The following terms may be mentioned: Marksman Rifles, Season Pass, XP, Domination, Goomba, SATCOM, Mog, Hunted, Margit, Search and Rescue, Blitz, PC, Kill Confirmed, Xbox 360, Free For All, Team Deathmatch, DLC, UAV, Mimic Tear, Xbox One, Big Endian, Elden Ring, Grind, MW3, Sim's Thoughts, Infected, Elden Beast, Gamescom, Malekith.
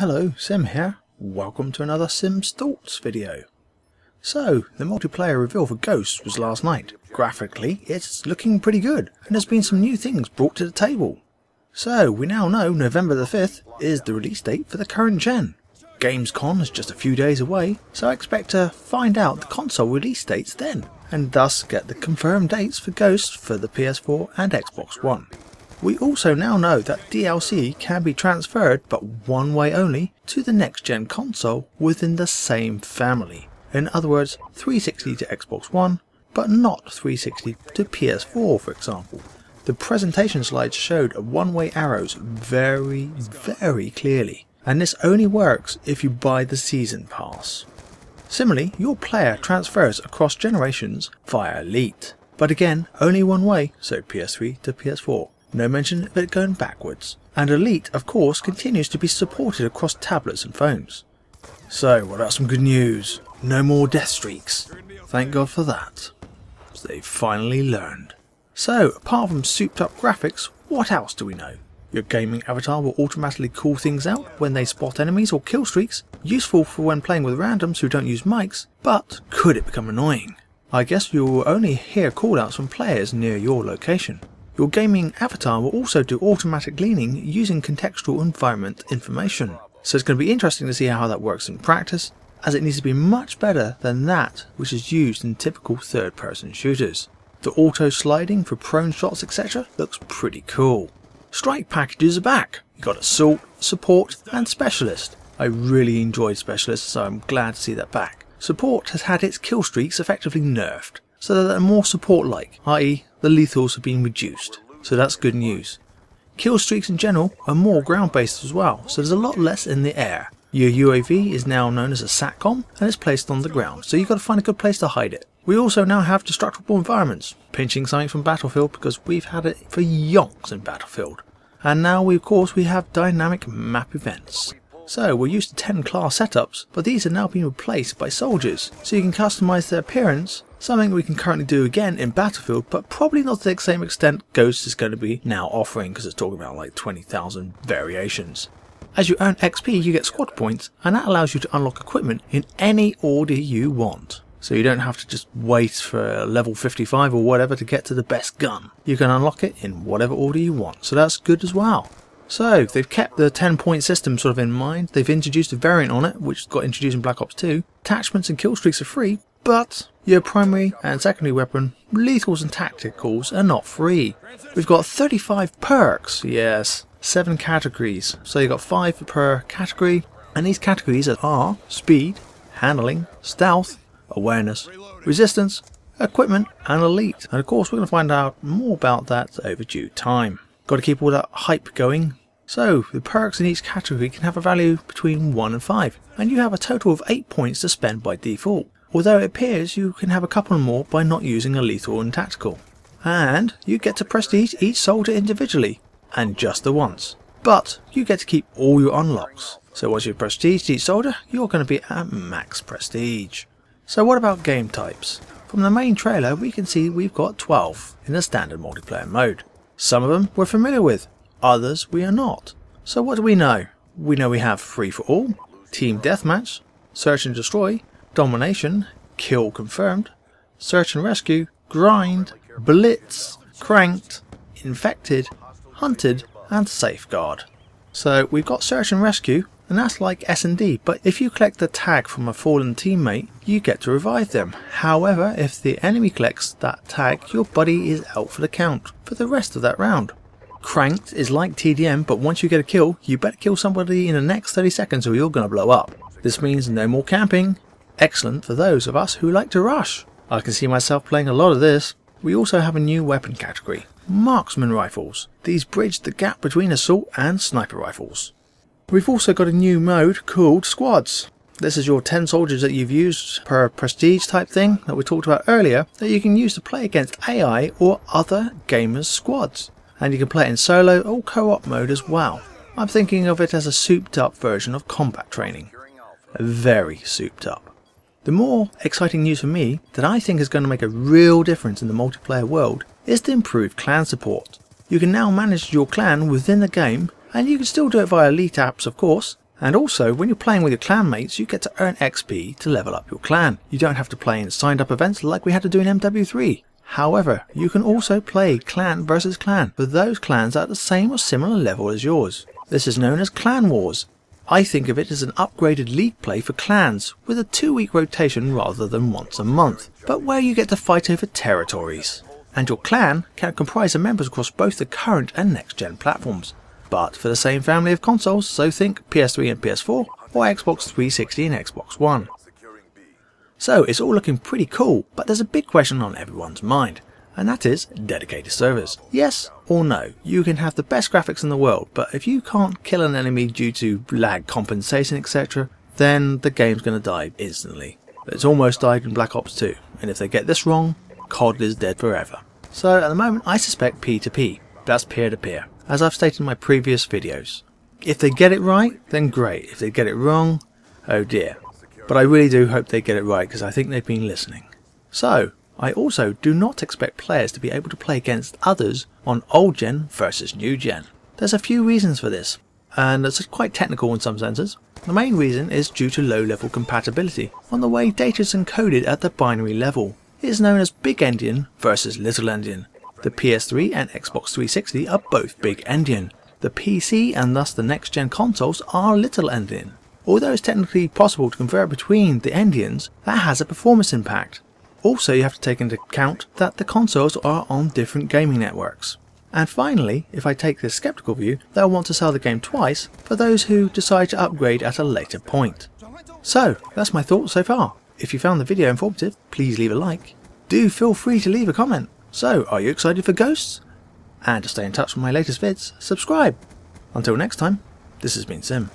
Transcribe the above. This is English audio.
Hello, Sim here. Welcome to another Sims Thoughts video. So, the multiplayer reveal for Ghosts was last night. Graphically, it's looking pretty good, and there's been some new things brought to the table. So, we now know November the 5th is the release date for the current gen. Gamescom is just a few days away, so I expect to find out the console release dates then, and thus get the confirmed dates for Ghosts for the PS4 and Xbox One. We also now know that DLC can be transferred, but one way only, to the next gen console within the same family. In other words, 360 to Xbox One, but not 360 to PS4, for example. The presentation slides showed one-way arrows very, very clearly, and this only works if you buy the Season Pass. Similarly, your player transfers across generations via Elite, but again, only one way, so PS3 to PS4. No mention of it going backwards, and Elite of course continues to be supported across tablets and phones. So what about some good news? No more death streaks. Thank God for that. They've finally learned. So apart from souped up graphics, what else do we know? Your gaming avatar will automatically call things out when they spot enemies or kill streaks, useful for when playing with randoms who don't use mics, but could it become annoying? I guess you will only hear callouts from players near your location. Your gaming avatar will also do automatic leaning using contextual environment information, so it's going to be interesting to see how that works in practice, as it needs to be much better than that which is used in typical third-person shooters. The auto-sliding for prone shots etc. looks pretty cool. Strike packages are back! You got Assault, Support and Specialist. I really enjoyed Specialist, so I'm glad to see that back. Support has had its kill streaks effectively nerfed, so that they're more support-like, i.e. the lethals have been reduced, so that's good news. Kill streaks in general are more ground-based as well, so there's a lot less in the air. Your UAV is now known as a SATCOM and is placed on the ground, so you've got to find a good place to hide it. We also now have destructible environments, pinching something from Battlefield because we've had it for yonks in Battlefield. And now we have dynamic map events. So we're used to 10 class setups, but these are now being replaced by soldiers, so you can customise their appearance, something we can currently do again in Battlefield, but probably not to the same extent Ghosts is going to be now offering, because it's talking about like 20,000 variations. As you earn XP you get squad points, and that allows you to unlock equipment in any order you want. So you don't have to just wait for level 55 or whatever to get to the best gun. You can unlock it in whatever order you want, so that's good as well. So, they've kept the 10-point system sort of in mind, they've introduced a variant on it, which got introduced in Black Ops 2. Attachments and kill streaks are free, but your primary and secondary weapon, lethals and tacticals, are not free. We've got 35 perks, yes, 7 categories. So you've got 5 per category, and these categories are Speed, Handling, Stealth, Awareness, Resistance, Equipment, and Elite. And of course we're going to find out more about that over due time. Got to keep all that hype going. So, the perks in each category can have a value between 1 and 5, and you have a total of 8 points to spend by default, although it appears you can have a couple more by not using a lethal and tactical. And you get to prestige each soldier individually, and just the once. But you get to keep all your unlocks, so once you've prestiged each soldier, you're going to be at max prestige. So what about game types? From the main trailer we can see we've got 12 in the standard multiplayer mode. Some of them we're familiar with, others we are not. So what do we know? We know we have Free For All, Team Deathmatch, Search and Destroy, Domination, Kill Confirmed, Search and Rescue, Grind, Blitz, Cranked, Infected, Hunted and Safeguard. So we've got Search and Rescue, and that's like S&D, but if you collect the tag from a fallen teammate you get to revive them. However, if the enemy collects that tag your buddy is out for the count for the rest of that round. Cranked is like TDM, but once you get a kill you better kill somebody in the next 30 seconds or you're gonna blow up. This means no more camping. Excellent for those of us who like to rush. I can see myself playing a lot of this. We also have a new weapon category, Marksman Rifles. These bridge the gap between assault and sniper rifles. We've also got a new mode called Squads. This is your 10 soldiers that you've used per prestige type thing that we talked about earlier, that you can use to play against AI or other gamers' squads. And you can play it in solo or co-op mode as well. I'm thinking of it as a souped up version of combat training. Very souped up. The more exciting news for me that I think is going to make a real difference in the multiplayer world is the improved clan support. You can now manage your clan within the game, and you can still do it via Elite apps of course, And also, when you're playing with your clan mates, you get to earn XP to level up your clan. You don't have to play in signed up events like we had to do in MW3. However, you can also play clan versus clan for those clans that are at the same or similar level as yours. This is known as Clan Wars. I think of it as an upgraded league play for clans with a 2-week rotation rather than once a month, but where you get to fight over territories. And your clan can comprise of members across both the current and next gen platforms, but for the same family of consoles, so think PS3 and PS4 or Xbox 360 and Xbox One. So it's all looking pretty cool, but there's a big question on everyone's mind, and that is dedicated servers. Yes or no, you can have the best graphics in the world, but if you can't kill an enemy due to lag compensation etc, then the game's gonna die instantly. It's almost died in Black Ops 2, and if they get this wrong, COD is dead forever. So at the moment I suspect P2P, that's peer-to-peer, as I've stated in my previous videos. If they get it right, then great. If they get it wrong, oh dear. But I really do hope they get it right, because I think they've been listening. So, I also do not expect players to be able to play against others on old gen versus new gen. There's a few reasons for this, and it's quite technical in some senses. The main reason is due to low level compatibility on the way data is encoded at the binary level. It is known as Big Endian versus Little Endian. The PS3 and Xbox 360 are both Big Endian. The PC and thus the next gen consoles are Little Endian. Although it's technically possible to convert between the Endians, that has a performance impact. Also, you have to take into account that the consoles are on different gaming networks. And finally, if I take this skeptical view, they'll want to sell the game twice for those who decide to upgrade at a later point. So, that's my thoughts so far. If you found the video informative, please leave a like. Do feel free to leave a comment. So, are you excited for Ghosts? And to stay in touch with my latest vids, subscribe. Until next time, this has been Sim.